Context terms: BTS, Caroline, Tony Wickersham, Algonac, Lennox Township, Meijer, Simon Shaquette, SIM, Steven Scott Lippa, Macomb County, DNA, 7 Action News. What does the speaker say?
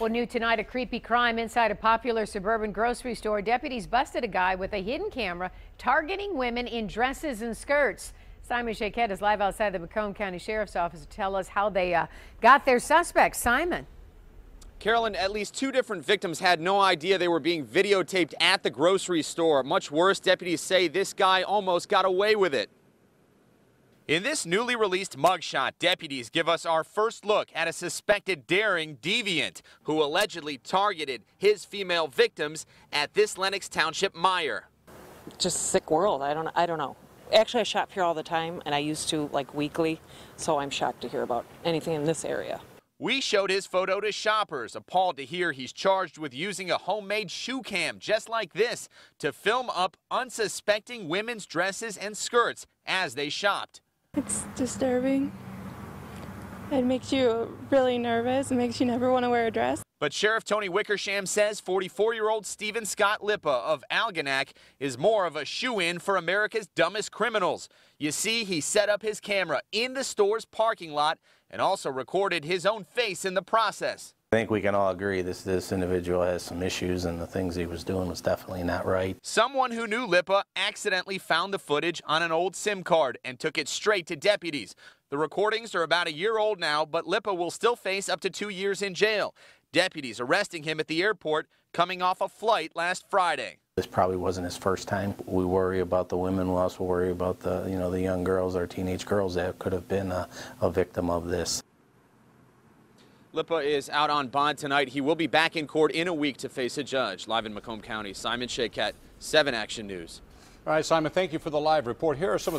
Well, new tonight, a creepy crime inside a popular suburban grocery store. Deputies busted a guy with a hidden camera targeting women in dresses and skirts. Simon Shaquette is live outside the Macomb County Sheriff's Office to tell us how they got their suspects. Simon. Caroline, at least two different victims had no idea they were being videotaped at the grocery store. Much worse, deputies say this guy almost got away with it. In this newly released mugshot, deputies give us our first look at a suspected daring deviant who allegedly targeted his female victims at this Lennox Township Meijer. Just a sick world. I don't know. Actually, I shop here all the time, and I used to, like, weekly, so I'm shocked to hear about anything in this area. We showed his photo to shoppers, appalled to hear he's charged with using a homemade shoe cam just like this to film up unsuspecting women's dresses and skirts as they shopped. It's disturbing. It makes you really nervous. It makes you never want to wear a dress. But Sheriff Tony Wickersham says 44-year-old Steven Scott Lippa of Algonac is more of a shoo-in for America's dumbest criminals. You see, he set up his camera in the store's parking lot and also recorded his own face in the process. I think we can all agree this individual has some issues, and the things he was doing was definitely not right. Someone who knew Lippa accidentally found the footage on an old SIM card and took it straight to deputies. The recordings are about a year old now, but Lippa will still face up to 2 years in jail. Deputies arresting him at the airport coming off a flight last Friday. This probably wasn't his first time. We worry about the women. We also worry about the, you know, the young girls or teenage girls that could have been a victim of this. Lippa is out on bond tonight. He will be back in court in a week to face a judge. Live in Macomb County, Simon Shaquette, 7 Action News. All right, Simon, thank you for the live report. Here are some of the